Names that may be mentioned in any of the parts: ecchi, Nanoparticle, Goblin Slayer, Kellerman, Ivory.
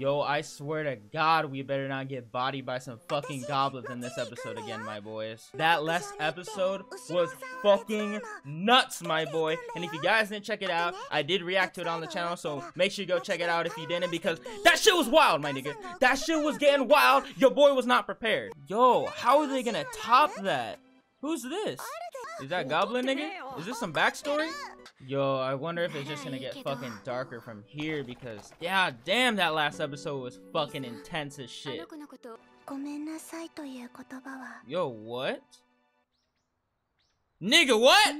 Yo, I swear to God, we better not get bodied by some fucking goblins in this episode again, my boys. That last episode was fucking nuts, my boy. And if you guys didn't check it out, I did react to it on the channel, so make sure you go check it out if you didn't, because that shit was wild, my nigga. That shit was getting wild. Your boy was not prepared. Yo, how are they gonna top that? Who's this? Is that Goblin, nigga? Is this some backstory? Yo, I wonder if it's just gonna get fucking darker from here, because yeah, damn, that last episode was fucking intense as shit. Yo, what? Nigga, what?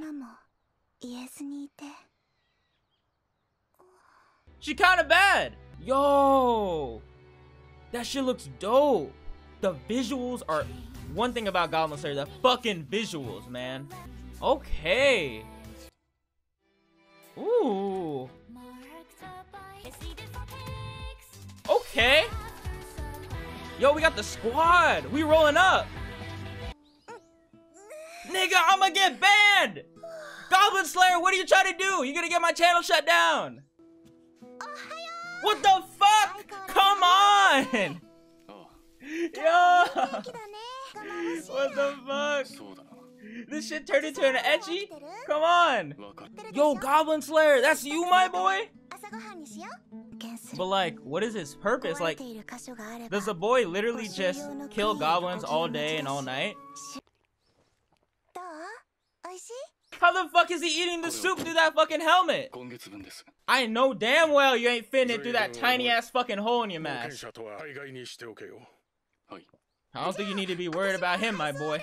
She kinda bad. Yo, that shit looks dope. The visuals are one thing about Goblin Slayer, the fucking visuals, man. Okay. Ooh. Okay. Yo, we got the squad. We rolling up. Nigga, I'ma get banned. Goblin Slayer, what are you trying to do? You're gonna get my channel shut down. What the fuck? Come on. Yo. What the fuck? This shit turned into an ecchi? Come on! Yo, Goblin Slayer, that's you, my boy? But like, what is his purpose? Like, does the boy literally just kill goblins all day and all night? How the fuck is he eating the soup through that fucking helmet? I know damn well you ain't fitting it through that tiny ass fucking hole in your mask. I don't think you need to be worried about him, my boy.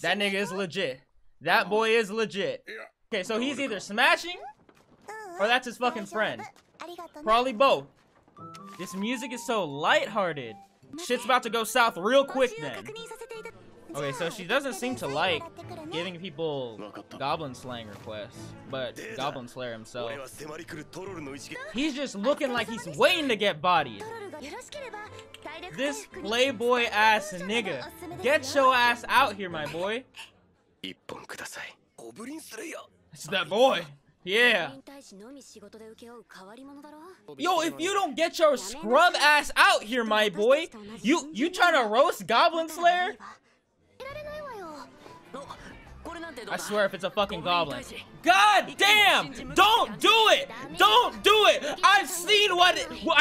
That nigga is legit. That boy is legit. Okay, so he's either smashing or that's his fucking friend. Probably both. This music is so lighthearted. Shit's about to go south real quick then. Okay, so she doesn't seem to like giving people Goblin Slaying requests, but Goblin Slayer himself, he's just looking like he's waiting to get bodied. This playboy ass nigga, get your ass out here, my boy. It's that boy. Yeah. Yo, if you don't get your scrub ass out here, my boy, you trying to roast Goblin Slayer? I swear if it's a fucking goblin. God damn! Don't do it! Don't do it! I've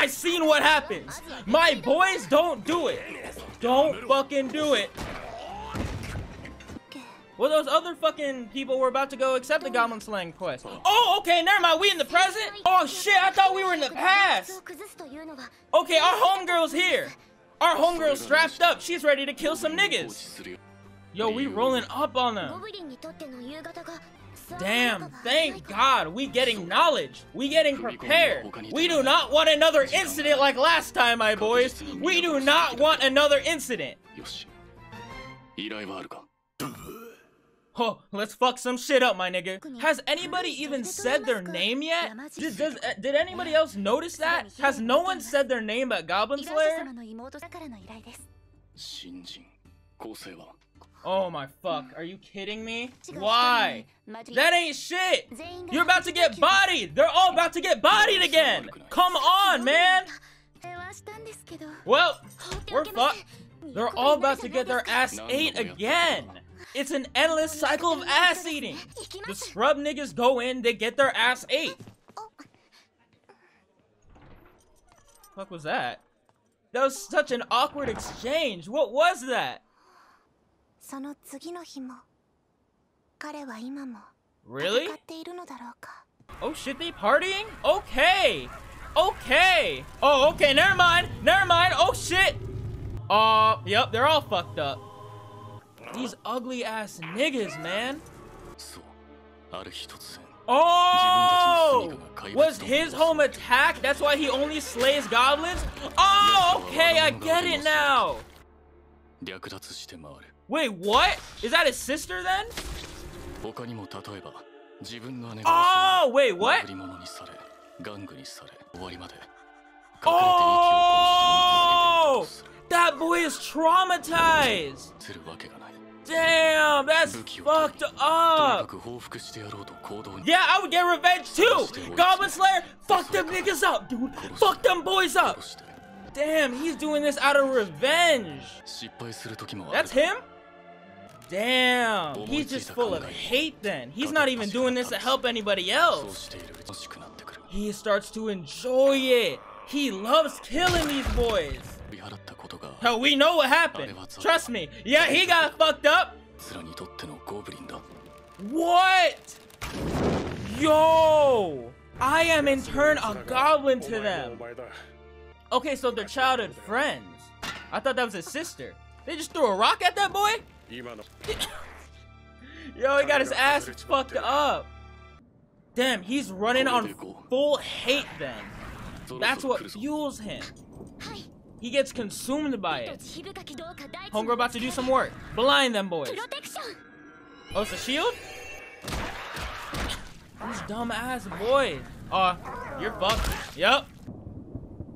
seen what happens. My boys, don't do it. Don't fucking do it. Well, those other fucking people were about to go accept the Goblin Slaying quest. Oh, okay, never mind. We in the present? Oh shit, I thought we were in the past. Okay, our homegirl's here. Our homegirl's strapped up. She's ready to kill some niggas. Yo, we rolling up on them. Damn, thank God. We getting knowledge. We getting prepared. We do not want another incident like last time, my boys. We do not want another incident. Oh, let's fuck some shit up, my nigga. Has anybody even said their name yet? Did anybody else notice that? Has no one said their name but Goblin Slayer? Oh my fuck, are you kidding me? Why? That ain't shit! You're about to get bodied! They're all about to get bodied again! Come on, man! Well, we're fucked. They're all about to get their ass ate again! It's an endless cycle of ass eating! The scrub niggas go in, they get their ass ate! Fuck was that? That was such an awkward exchange! What was that? Really? Oh shit, they partying? Okay! Okay! Oh, okay, never mind! Never mind! Oh shit! Yep, they're all fucked up. These ugly-ass niggas, man. Oh! Was his home attacked? That's why he only slays goblins? Oh, okay, I get it now! Wait, what? Is that his sister then? Oh, wait, what? Oh! That boy is traumatized! Damn, that's fucked up! Yeah, I would get revenge too! Goblin Slayer, fuck them niggas up, dude! Fuck them boys up! Damn, he's doing this out of revenge. That's him? Damn, he's just full of hate then. He's not even doing this to help anybody else. He starts to enjoy it. He loves killing these boys. Hell, we know what happened. Trust me. Yeah, he got fucked up. What? Yo, I am in turn a goblin to them. Okay, so they're childhood friends. I thought that was his sister. They just threw a rock at that boy? Yo, he got his ass fucked up. Damn, he's running on full hate then. That's what fuels him. He gets consumed by it. Homegirl about to do some work. Blind them boys. Oh, it's a shield? These dumb ass boys. Aw, you're fucked. Yup.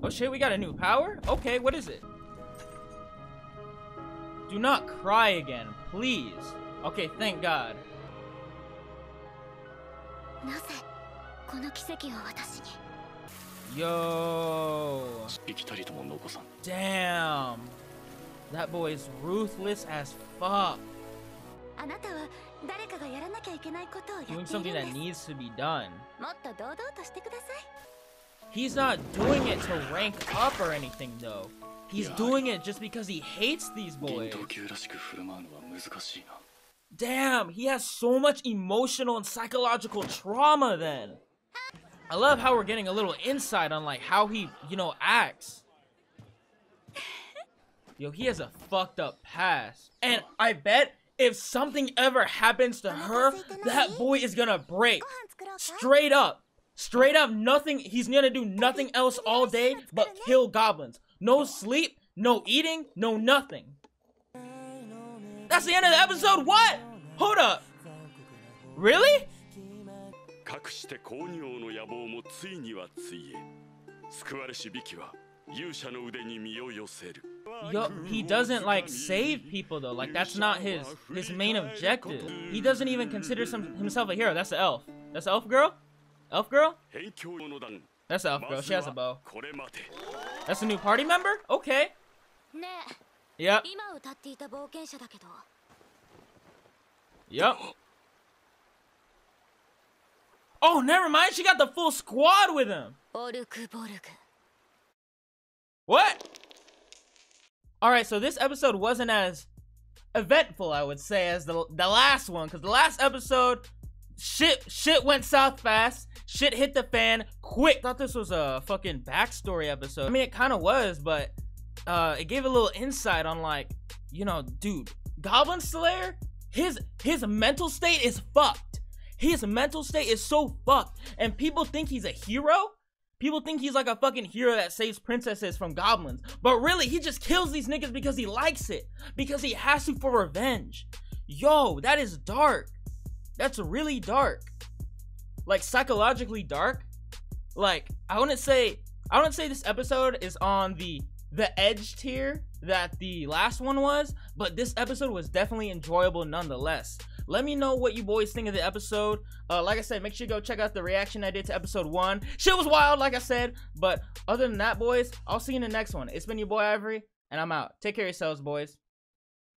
Oh shit, we got a new power? Okay, what is it? Do not cry again, please. Okay, thank God. Yo. Damn. That boy is ruthless as fuck. Doing something that needs to be done. He's not doing it to rank up or anything though. He's doing it just because he hates these boys. Damn, he has so much emotional and psychological trauma then. I love how we're getting a little insight on like how he, you know, acts. Yo, he has a fucked up past. And I bet if something ever happens to her, that boy is gonna break. Straight up. Straight up nothing. He's gonna do nothing else all day but kill goblins. No sleep, no eating, no nothing. That's the end of the episode? What? Hold up. Really? Yo, he doesn't like save people though. Like that's not his main objective. He doesn't even consider himself a hero. That's the elf. That's the elf girl? Elf girl? That's the elf girl. She has a bow. That's a new party member? Okay. Yep. Yep. Oh, never mind. She got the full squad with him. What? Alright, so this episode wasn't as eventful, I would say, as the last one. Because the last episode, shit went south fast. Shit hit the fan quick. I thought this was a fucking backstory episode. I mean, it kind of was, but it gave a little insight on like, you know, dude, Goblin Slayer, his mental state is fucked. His mental state is so fucked, and people think he's a hero. People think he's like a fucking hero that saves princesses from goblins, but really, he just kills these niggas because he likes it, because he has to for revenge. Yo, that is dark. That's really dark. Like psychologically dark. Like I wouldn't say this episode is on the edge tier that the last one was, but this episode was definitely enjoyable nonetheless. Let me know what you boys think of the episode. Like I said, make sure you go check out the reaction I did to episode 1. Shit was wild, like I said, but other than that, boys, I'll see you in the next one. It's been your boy Ivory, and I'm out. Take care of yourselves, boys.